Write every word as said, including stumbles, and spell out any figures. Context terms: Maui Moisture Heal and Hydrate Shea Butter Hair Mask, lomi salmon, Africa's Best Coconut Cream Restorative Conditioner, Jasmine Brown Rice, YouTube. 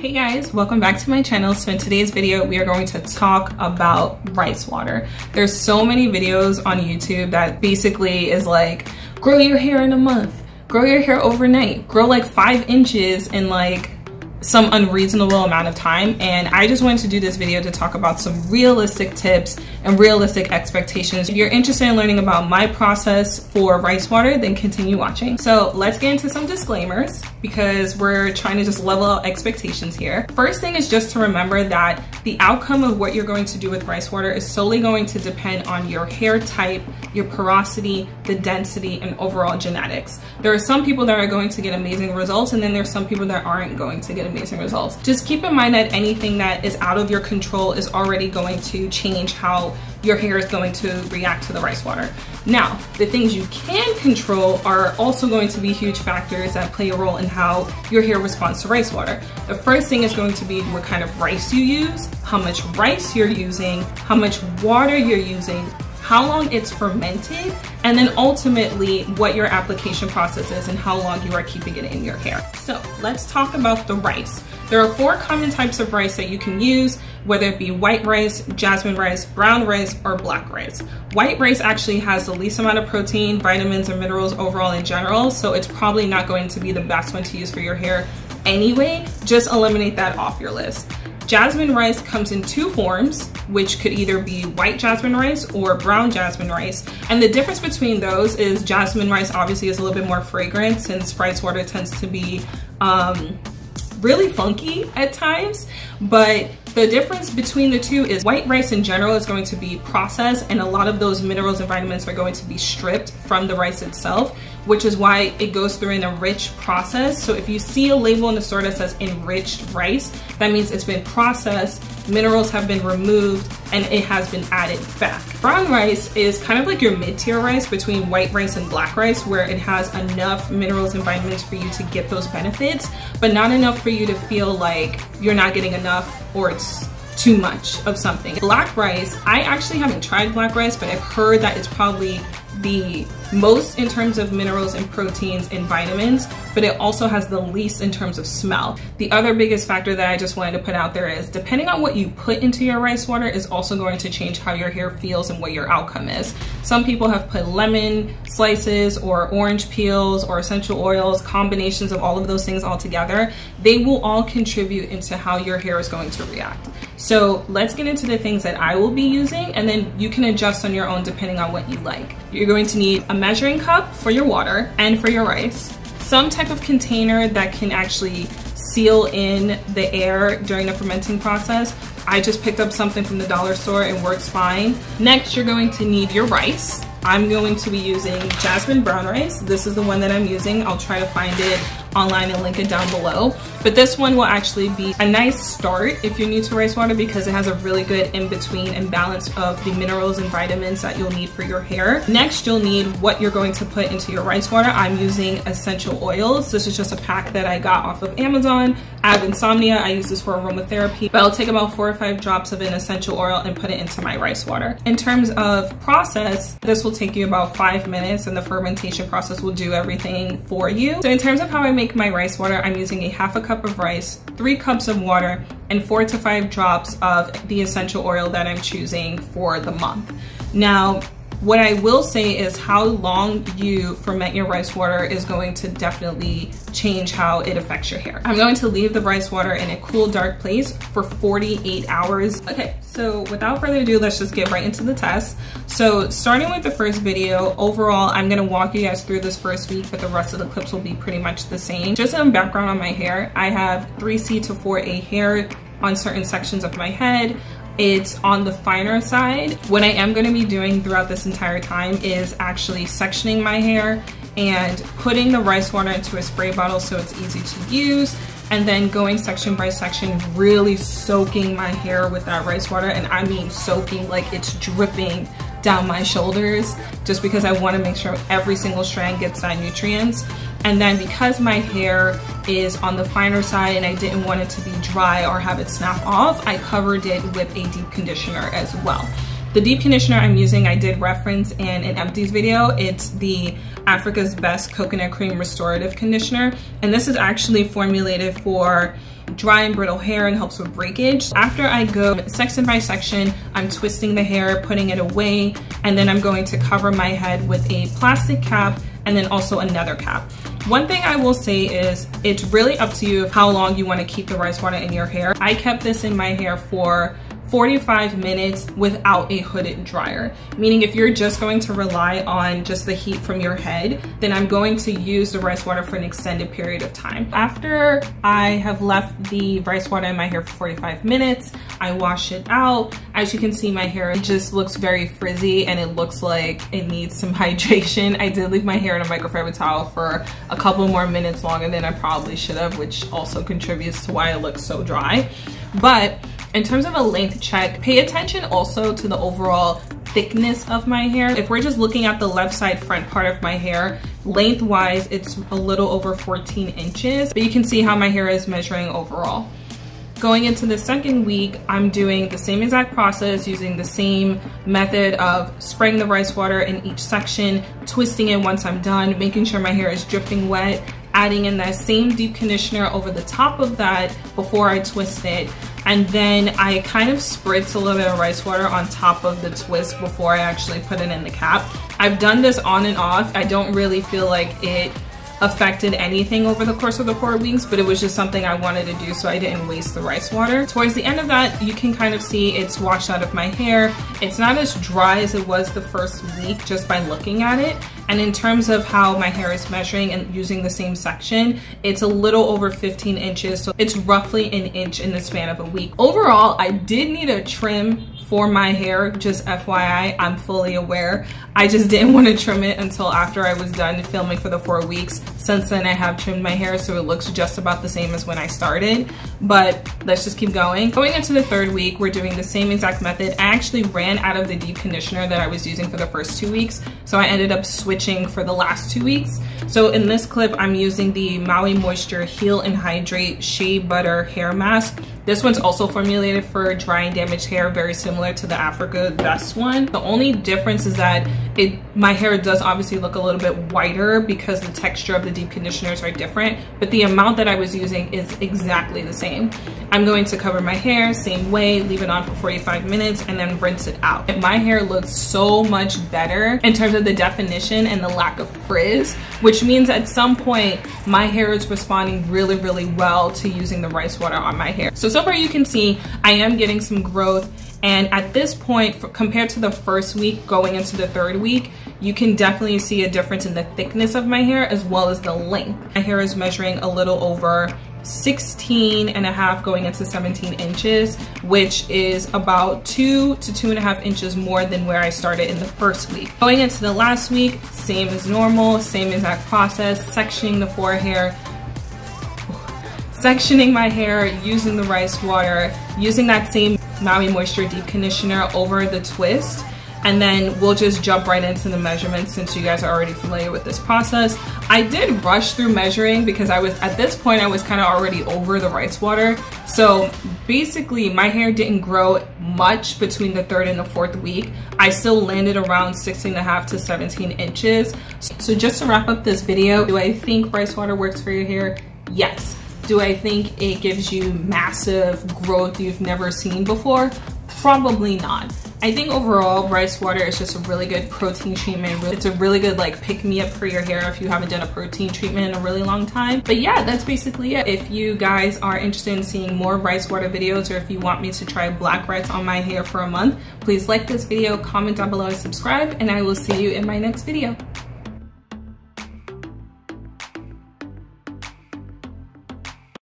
Hey guys, welcome back to my channel. So in today's video, we are going to talk about rice water. There's so many videos on YouTube that basically is like, grow your hair in a month, grow your hair overnight, grow like five inches in like some unreasonable amount of time. And I just wanted to do this video to talk about some realistic tips and realistic expectations. If you're interested in learning about my process for rice water, then continue watching. So let's get into some disclaimers because we're trying to just level out expectations here. First thing is just to remember that the outcome of what you're going to do with rice water is solely going to depend on your hair type, your porosity, the density, and overall genetics. There are some people that are going to get amazing results, and then there's some people that aren't going to get amazing results. Just keep in mind that anything that is out of your control is already going to change how your hair is going to react to the rice water. Now, the things you can control are also going to be huge factors that play a role in how your hair responds to rice water. The first thing is going to be what kind of rice you use, how much rice you're using, how much water you're using, how long it's fermented, and then ultimately what your application process is and how long you are keeping it in your hair. So let's talk about the rice. There are four common types of rice that you can use, whether it be white rice, jasmine rice, brown rice, or black rice. White rice actually has the least amount of protein, vitamins, and minerals overall in general, so it's probably not going to be the best one to use for your hair anyway. Just eliminate that off your list. Jasmine rice comes in two forms, which could either be white jasmine rice or brown jasmine rice. And the difference between those is jasmine rice obviously is a little bit more fragrant, since rice water tends to be um, really funky at times. But the difference between the two is white rice in general is going to be processed, and a lot of those minerals and vitamins are going to be stripped from the rice itself, which is why it goes through an enriched process. So if you see a label on the store that says enriched rice, that means it's been processed, minerals have been removed, and it has been added back. Brown rice is kind of like your mid-tier rice between white rice and black rice, where it has enough minerals and vitamins for you to get those benefits, but not enough for you to feel like you're not getting enough or it's too much of something. Black rice, I actually haven't tried black rice, but I've heard that it's probably the most in terms of minerals and proteins and vitamins, but it also has the least in terms of smell. The other biggest factor that I just wanted to put out there is depending on what you put into your rice water is also going to change how your hair feels and what your outcome is. Some people have put lemon slices or orange peels or essential oils, combinations of all of those things all together. They will all contribute into how your hair is going to react. So let's get into the things that I will be using, and then you can adjust on your own depending on what you like. You're going to need a measuring cup for your water and for your rice, some type of container that can actually seal in the air during the fermenting process. I just picked up something from the dollar store and works fine. Next, you're going to need your rice. I'm going to be using jasmine brown rice. This is the one that I'm using. I'll try to find it online and link it down below. But this one will actually be a nice start if you're new to rice water because it has a really good in-between and balance of the minerals and vitamins that you'll need for your hair. Next, you'll need what you're going to put into your rice water. I'm using essential oils. This is just a pack that I got off of Amazon. I have insomnia. I use this for aromatherapy, but I'll take about four or five drops of an essential oil and put it into my rice water. In terms of process, this will take you about five minutes and the fermentation process will do everything for you. So in terms of how I make my rice water, I'm using a half a cup of rice, three cups of water, and four to five drops of the essential oil that I'm choosing for the month. Now, what I will say is how long you ferment your rice water is going to definitely change how it affects your hair. I'm going to leave the rice water in a cool, dark place for forty-eight hours. Okay, so without further ado, let's just get right into the test. So starting with the first video, overall, I'm gonna walk you guys through this first week, but the rest of the clips will be pretty much the same. Just some background on my hair, I have three C to four A hair on certain sections of my head. It's on the finer side. What I am gonna be doing throughout this entire time is actually sectioning my hair and putting the rice water into a spray bottle so it's easy to use, and then going section by section, really soaking my hair with that rice water. And I mean soaking, like it's dripping down my shoulders, just because I wanna make sure every single strand gets that nutrients. And then because my hair is on the finer side and I didn't want it to be dry or have it snap off, I covered it with a deep conditioner as well. The deep conditioner I'm using, I did reference in an empties video. It's the Africa's Best Coconut Cream Restorative Conditioner. And this is actually formulated for dry and brittle hair and helps with breakage. After I go section by section, I'm twisting the hair, putting it away, and then I'm going to cover my head with a plastic cap and then also another cap. One thing I will say is it's really up to you how long you want to keep the rice water in your hair. I kept this in my hair for forty-five minutes without a hooded dryer, meaning if you're just going to rely on just the heat from your head, then I'm going to use the rice water for an extended period of time. After I have left the rice water in my hair for forty-five minutes, I wash it out. As you can see, my hair just looks very frizzy and it looks like it needs some hydration. I did leave my hair in a microfiber towel for a couple more minutes longer than I probably should have, which also contributes to why it looks so dry. But in terms of a length check, pay attention also to the overall thickness of my hair. If we're just looking at the left side front part of my hair, lengthwise, it's a little over fourteen inches, but you can see how my hair is measuring overall. Going into the second week, I'm doing the same exact process, using the same method of spraying the rice water in each section, twisting it once I'm done, making sure my hair is dripping wet, adding in that same deep conditioner over the top of that before I twist it. And then I kind of spritz a little bit of rice water on top of the twist before I actually put it in the cap. I've done this on and off. I don't really feel like it affected anything over the course of the four weeks, but it was just something I wanted to do so I didn't waste the rice water. Towards the end of that, you can kind of see it's washed out of my hair. It's not as dry as it was the first week just by looking at it. And in terms of how my hair is measuring and using the same section, it's a little over fifteen inches. So it's roughly an inch in the span of a week. Overall, I did need a trim for my hair, just F Y I, I'm fully aware. I just didn't want to trim it until after I was done filming for the four weeks. Since then, I have trimmed my hair, so it looks just about the same as when I started, but let's just keep going. Going into the third week, we're doing the same exact method. I actually ran out of the deep conditioner that I was using for the first two weeks, so I ended up switching for the last two weeks. So in this clip, I'm using the Maui Moisture Heal and Hydrate Shea Butter Hair Mask. This one's also formulated for dry and damaged hair, very similar to the Africa Best one. The only difference is that it, my hair does obviously look a little bit whiter because the texture of the deep conditioners are different, but the amount that I was using is exactly the same. I'm going to cover my hair, same way, leave it on for forty-five minutes, and then rinse it out. My hair looks so much better in terms of the definition and the lack of frizz, which means at some point, my hair is responding really, really well to using the rice water on my hair. So, So far you can see I am getting some growth, and at this point, for, compared to the first week going into the third week, you can definitely see a difference in the thickness of my hair as well as the length. My hair is measuring a little over sixteen and a half going into seventeen inches, which is about two to two and a half inches more than where I started in the first week. Going into the last week, same as normal, same exact process, sectioning the forehair, sectioning my hair, using the rice water, using that same Maui Moisture Deep Conditioner over the twist, and then we'll just jump right into the measurements since you guys are already familiar with this process. I did rush through measuring because I was, at this point, I was kind of already over the rice water. So basically, my hair didn't grow much between the third and the fourth week. I still landed around sixteen and a half to seventeen inches. So just to wrap up this video, do I think rice water works for your hair? Yes. Do I think it gives you massive growth you've never seen before? Probably not. I think overall rice water is just a really good protein treatment. It's a really good like pick me up for your hair if you haven't done a protein treatment in a really long time. But yeah, that's basically it. If you guys are interested in seeing more rice water videos, or if you want me to try black rice on my hair for a month, please like this video, comment down below and subscribe, and I will see you in my next video.